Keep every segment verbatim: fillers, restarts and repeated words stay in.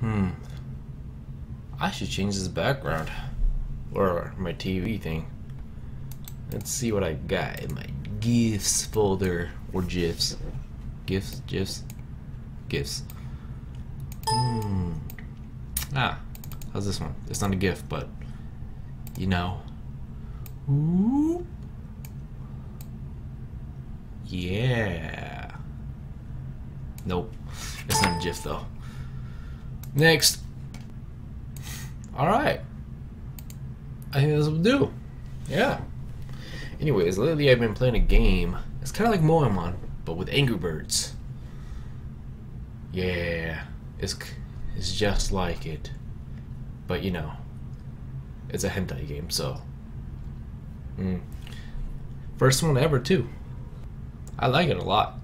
Hmm. I should change this background. Or my T V thing. Let's see what I got in my GIFs folder. Or GIFs. GIFs? GIFs? GIFs. Hmm. Ah. How's this one? It's not a GIF, but... You know. Ooh. Yeah. Nope. It's not a GIF, though. Next. Alright. I think this will do. Yeah. Anyways, lately I've been playing a game. It's kind of like Moemon, but with Angry Birds. Yeah. It's, it's just like it. But, you know, it's a hentai game, so... Mm. First one ever, too. I like it a lot.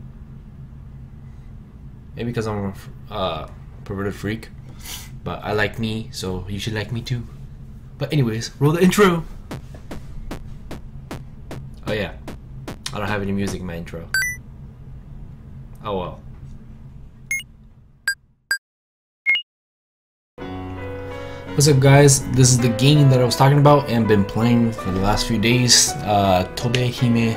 Maybe because I'm a uh, perverted freak. But I like me, so you should like me, too. But anyways, roll the intro! Oh yeah. I don't have any music in my intro. Oh well. What's up guys, this is the game that I was talking about and been playing for the last few days, uh, Tobihime,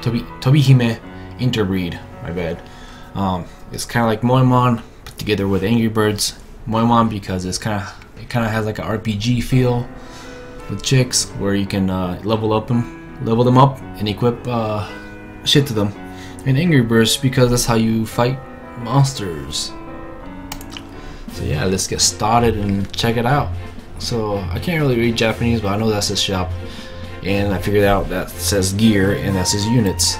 Tobi, Tobihime Interbreed, my bad. Um, it's kind of like Moemon, put together with Angry Birds. Moemon because it's kind of, it kind of has like an R P G feel with chicks where you can uh, level up them, level them up and equip uh, shit to them. And Angry Birds because that's how you fight monsters. So yeah, let's get started and check it out. So I can't really read Japanese, but I know that says shop, and I figured out that says gear and that says units.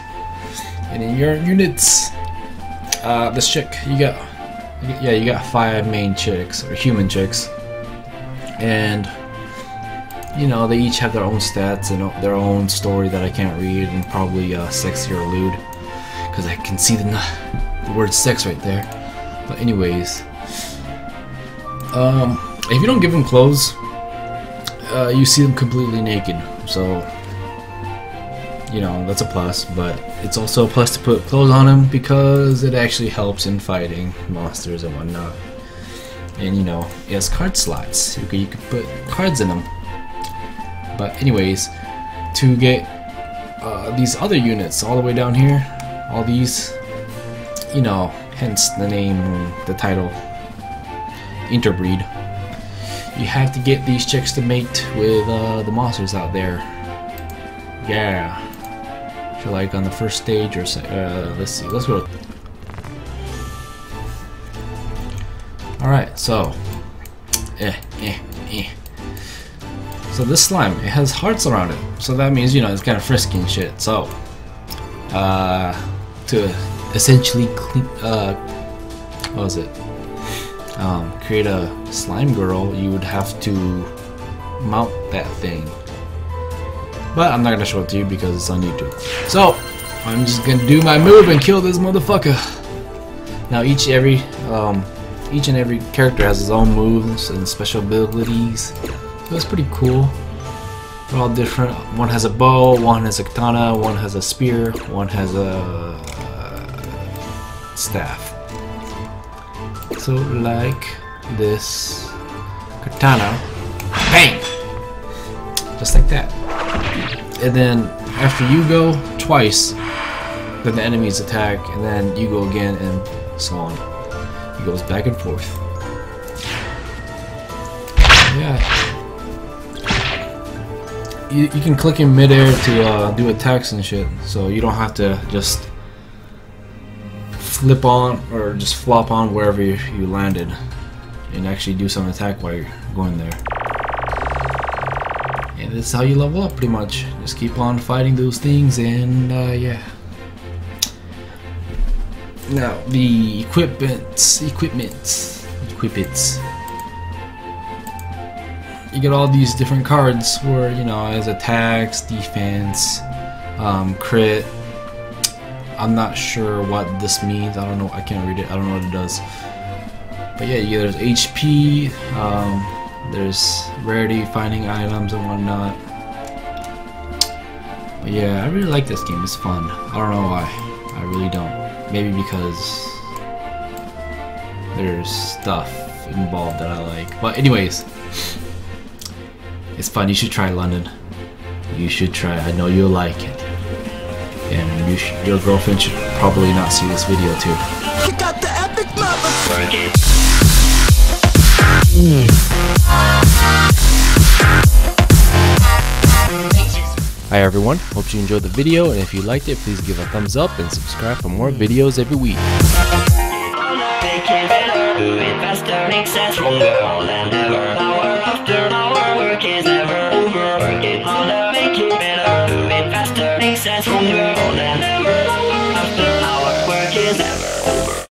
And in your units, uh, this chick you got, yeah, you got five main chicks or human chicks, and you know they each have their own stats and their own story that I can't read and probably uh, sexy or lewd because I can see the, the word sex right there. But anyways. Um, if you don't give them clothes, uh, you see them completely naked, so, you know, that's a plus, but it's also a plus to put clothes on them because it actually helps in fighting monsters and whatnot. And, you know, it has card slots, you can, you can put cards in them. But anyways, to get uh, these other units all the way down here, all these, you know, hence the name, the title. Interbreed. You have to get these chicks to mate with uh, the monsters out there. Yeah. I feel like on the first stage or so, uh, let's see, let's go. Alright, so. Eh, eh, eh. So this slime, it has hearts around it. So that means, you know, it's kind of frisky and shit. So, uh, to essentially clean, uh, what was it? Um, create a slime girl, you would have to mount that thing. But I'm not gonna show it to you because it's on YouTube. So I'm just gonna do my move and kill this motherfucker. Now each every um, each and every character has his own moves and special abilities. So that's pretty cool. They're all different. One has a bow, one has a katana, one has a spear, one has a uh, staff. So like this katana, bang, just like that. And then after you go twice, then the enemies attack, and then you go again, and so on. It goes back and forth. Yeah. You, you can click in midair to uh, do attacks and shit, so you don't have to just flip on or just flop on wherever you, you landed and actually do some attack while you're going there. And that's how you level up pretty much. Just keep on fighting those things and uh, yeah. Now the equipments, equipments, equipments. You get all these different cards where, you know, as attacks, defense, um, crit. I'm not sure what this means. I don't know. I can't read it. I don't know what it does. But yeah, yeah there's H P. Um, there's rarity, finding items and whatnot. But yeah, I really like this game. It's fun. I don't know why. I really don't. Maybe because there's stuff stuff involved that I like. But anyways, it's fun. You should try London. You should try. I know you'll like it. And you sh your girlfriend should probably not see this video too. You got the epic motherfucker. Hi everyone, hope you enjoyed the video, and if you liked it, please give a thumbs up and subscribe for more videos every week.